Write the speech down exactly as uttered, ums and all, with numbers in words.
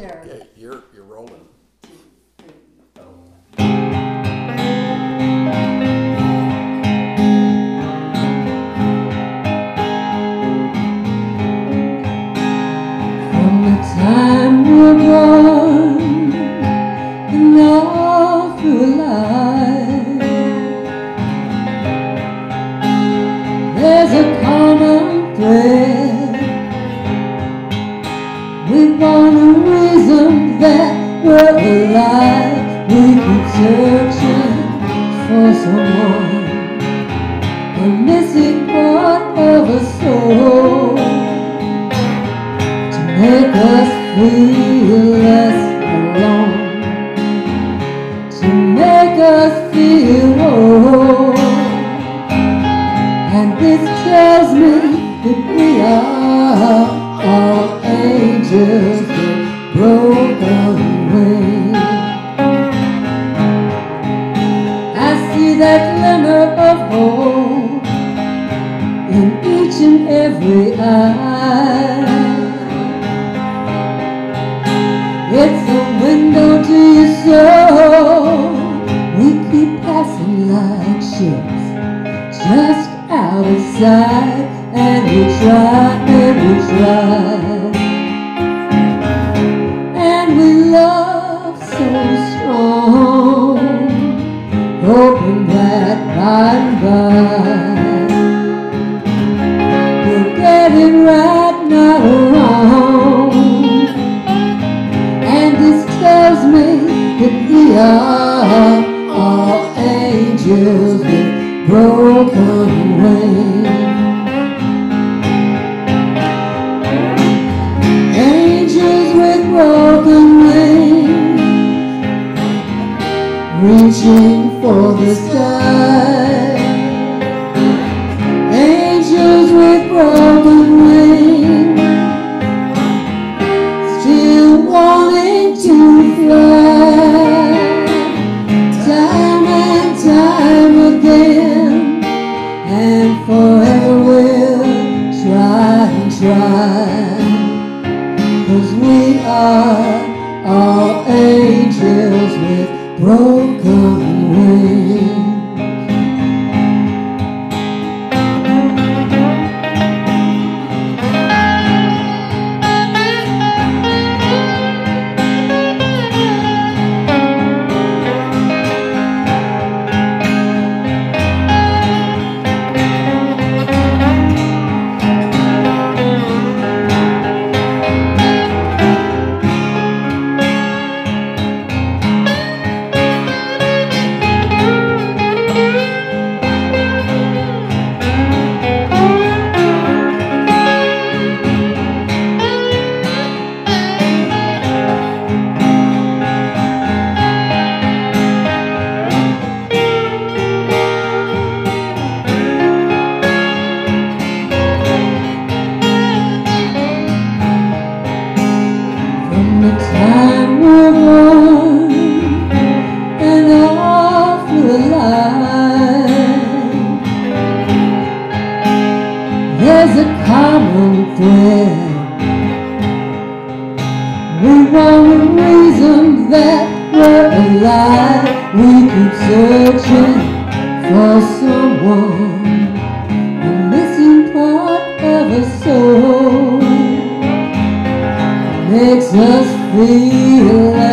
Sure. Okay, you're you're rolling. Makes us feel like